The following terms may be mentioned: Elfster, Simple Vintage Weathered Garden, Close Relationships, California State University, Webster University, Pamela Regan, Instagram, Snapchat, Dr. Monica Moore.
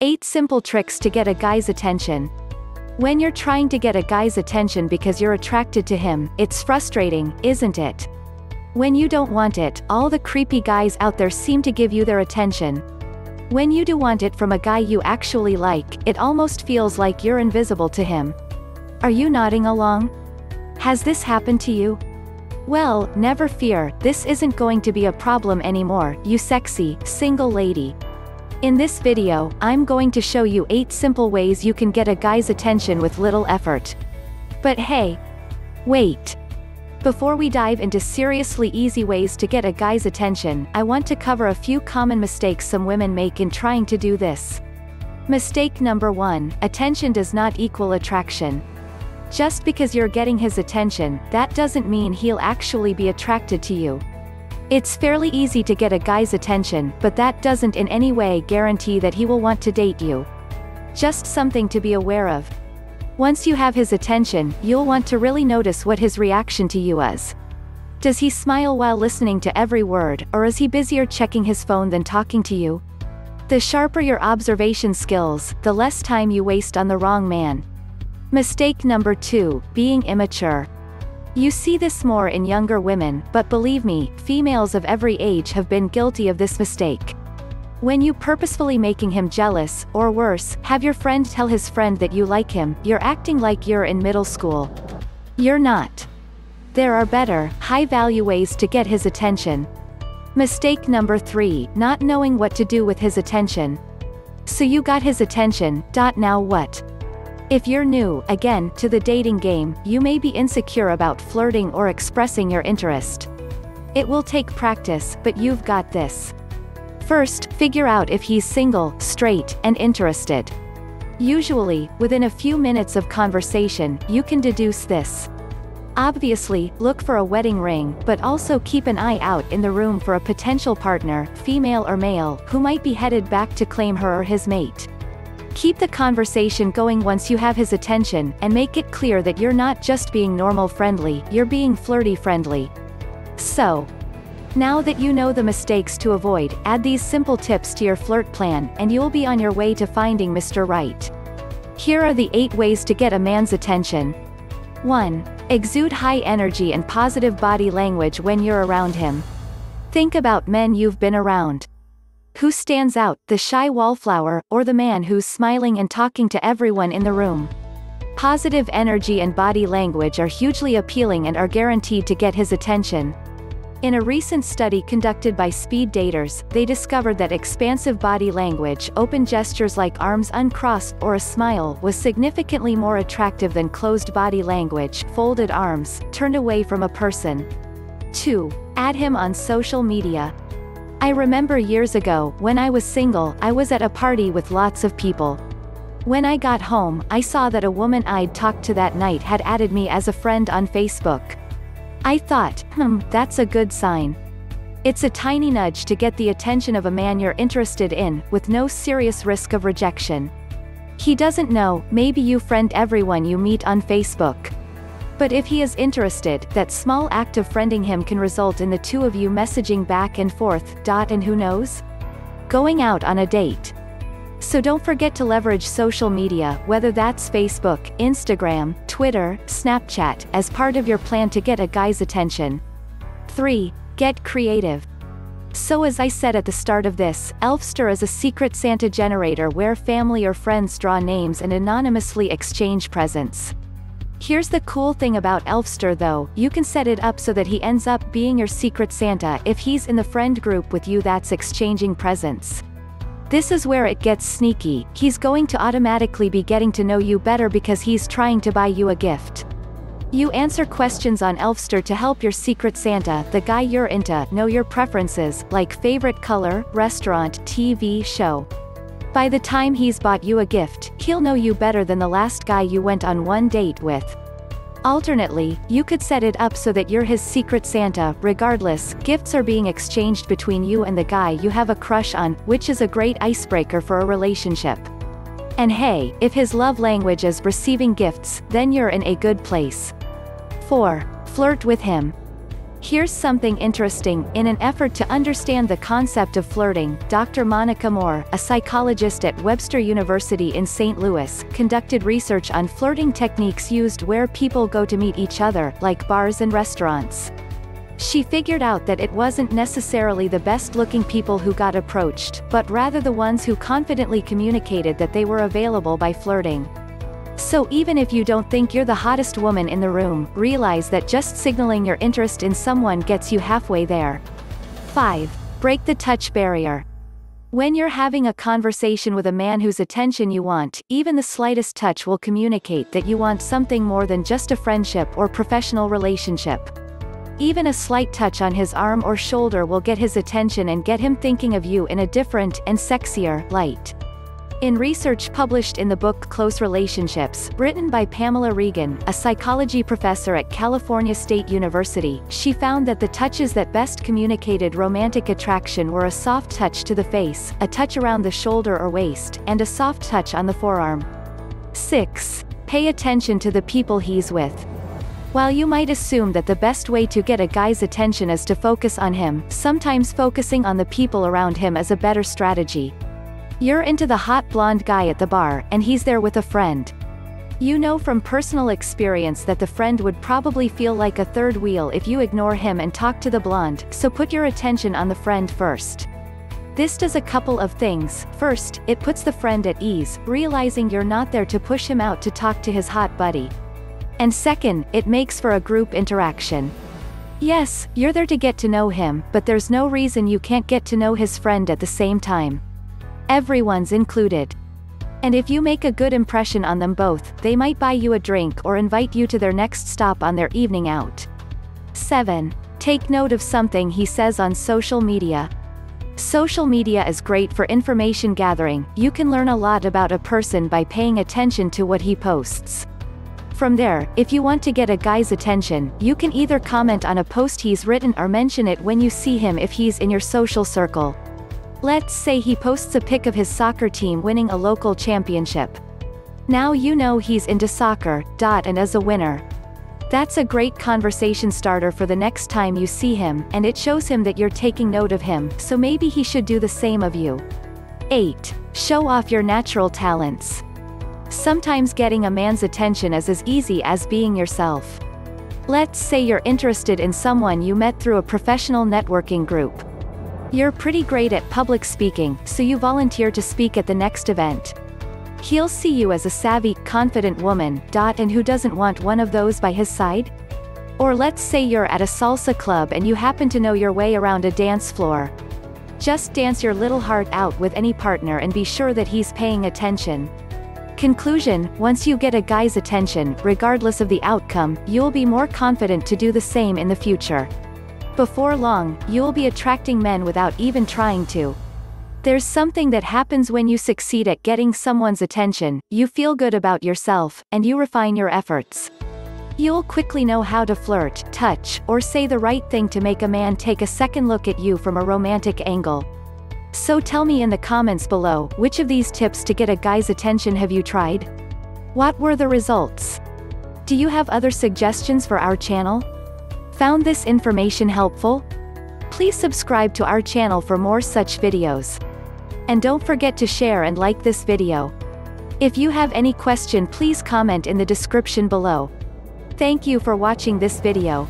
8 Simple Tricks to Get a Guy's Attention. When you're trying to get a guy's attention because you're attracted to him, it's frustrating, isn't it? When you don't want it, all the creepy guys out there seem to give you their attention. When you do want it from a guy you actually like, it almost feels like you're invisible to him. Are you nodding along? Has this happened to you? Well, never fear, this isn't going to be a problem anymore, you sexy, single lady. In this video, I'm going to show you 8 simple ways you can get a guy's attention with little effort. But hey, wait. Before we dive into seriously easy ways to get a guy's attention, I want to cover a few common mistakes some women make in trying to do this. Mistake number 1, attention does not equal attraction. Just because you're getting his attention, that doesn't mean he'll actually be attracted to you. It's fairly easy to get a guy's attention, but that doesn't in any way guarantee that he will want to date you. Just something to be aware of. Once you have his attention, you'll want to really notice what his reaction to you is. Does he smile while listening to every word, or is he busier checking his phone than talking to you? The sharper your observation skills, the less time you waste on the wrong man. Mistake number 2, being immature. You see this more in younger women, but believe me, females of every age have been guilty of this mistake. When you purposefully making him jealous, or worse, have your friend tell his friend that you like him, you're acting like you're in middle school. You're not. There are better, high-value ways to get his attention. Mistake number 3, not knowing what to do with his attention. So you got his attention, now what? If you're new, again, to the dating game, you may be insecure about flirting or expressing your interest. It will take practice, but you've got this. First, figure out if he's single, straight, and interested. Usually, within a few minutes of conversation, you can deduce this. Obviously, look for a wedding ring, but also keep an eye out in the room for a potential partner, female or male, who might be headed back to claim her or his mate. Keep the conversation going once you have his attention, and make it clear that you're not just being normal friendly, you're being flirty friendly. So, now that you know the mistakes to avoid, add these simple tips to your flirt plan, and you'll be on your way to finding Mr. Right. Here are the 8 ways to get a man's attention. 1. Exude high energy and positive body language when you're around him. Think about men you've been around. Who stands out, the shy wallflower, or the man who's smiling and talking to everyone in the room? Positive energy and body language are hugely appealing and are guaranteed to get his attention. In a recent study conducted by speed daters, they discovered that expansive body language, open gestures like arms uncrossed, or a smile, was significantly more attractive than closed body language, folded arms, turned away from a person. 2. Add him on social media. I remember years ago, when I was single, I was at a party with lots of people. When I got home, I saw that a woman I'd talked to that night had added me as a friend on Facebook. I thought, that's a good sign. It's a tiny nudge to get the attention of a man you're interested in, with no serious risk of rejection. He doesn't know, maybe you friend everyone you meet on Facebook. But if he is interested, that small act of friending him can result in the two of you messaging back and forth, and who knows? Going out on a date. So don't forget to leverage social media, whether that's Facebook, Instagram, Twitter, Snapchat, as part of your plan to get a guy's attention. 3. Get creative. So as I said at the start of this, Elfster is a secret Santa generator where family or friends draw names and anonymously exchange presents. Here's the cool thing about Elfster though, you can set it up so that he ends up being your secret Santa if he's in the friend group with you that's exchanging presents. This is where it gets sneaky, he's going to automatically be getting to know you better because he's trying to buy you a gift. You answer questions on Elfster to help your secret Santa, the guy you're into, know your preferences, like favorite color, restaurant, TV show. By the time he's bought you a gift, he'll know you better than the last guy you went on one date with. Alternately, you could set it up so that you're his secret Santa. Regardless, gifts are being exchanged between you and the guy you have a crush on, which is a great icebreaker for a relationship. And hey, if his love language is receiving gifts, then you're in a good place. 4. Flirt with him. Here's something interesting. In an effort to understand the concept of flirting, Dr. Monica Moore, a psychologist at Webster University in St. Louis, conducted research on flirting techniques used where people go to meet each other, like bars and restaurants. She figured out that it wasn't necessarily the best-looking people who got approached, but rather the ones who confidently communicated that they were available by flirting. So even if you don't think you're the hottest woman in the room, realize that just signaling your interest in someone gets you halfway there. 5. Break the touch barrier. When you're having a conversation with a man whose attention you want, even the slightest touch will communicate that you want something more than just a friendship or professional relationship. Even a slight touch on his arm or shoulder will get his attention and get him thinking of you in a different, and sexier, light. In research published in the book Close Relationships, written by Pamela Regan, a psychology professor at California State University, she found that the touches that best communicated romantic attraction were a soft touch to the face, a touch around the shoulder or waist, and a soft touch on the forearm. 6. Pay attention to the people he's with. While you might assume that the best way to get a guy's attention is to focus on him, sometimes focusing on the people around him is a better strategy. You're into the hot blonde guy at the bar, and he's there with a friend. You know from personal experience that the friend would probably feel like a third wheel if you ignore him and talk to the blonde, so put your attention on the friend first. This does a couple of things. First, it puts the friend at ease, realizing you're not there to push him out to talk to his hot buddy. And second, it makes for a group interaction. Yes, you're there to get to know him, but there's no reason you can't get to know his friend at the same time. Everyone's included. And if you make a good impression on them both, they might buy you a drink or invite you to their next stop on their evening out. 7. Take note of something he says on social media. Social media is great for information gathering. You can learn a lot about a person by paying attention to what he posts. From there, if you want to get a guy's attention, you can either comment on a post he's written or mention it when you see him if he's in your social circle. Let's say he posts a pic of his soccer team winning a local championship. Now you know he's into soccer, and is a winner. That's a great conversation starter for the next time you see him, and it shows him that you're taking note of him, so maybe he should do the same of you. 8. Show off your natural talents. Sometimes getting a man's attention is as easy as being yourself. Let's say you're interested in someone you met through a professional networking group. You're pretty great at public speaking, so you volunteer to speak at the next event. He'll see you as a savvy, confident woman, and who doesn't want one of those by his side? Or let's say you're at a salsa club and you happen to know your way around a dance floor. Just dance your little heart out with any partner and be sure that he's paying attention. Conclusion: once you get a guy's attention, regardless of the outcome, you'll be more confident to do the same in the future. Before long, you'll be attracting men without even trying to. There's something that happens when you succeed at getting someone's attention. You feel good about yourself, and you refine your efforts. You'll quickly know how to flirt, touch, or say the right thing to make a man take a second look at you from a romantic angle. So tell me in the comments below, which of these tips to get a guy's attention have you tried? What were the results? Do you have other suggestions for our channel? Found this information helpful? Please subscribe to our channel for more such videos. And don't forget to share and like this video. If you have any question, please comment in the description below. Thank you for watching this video.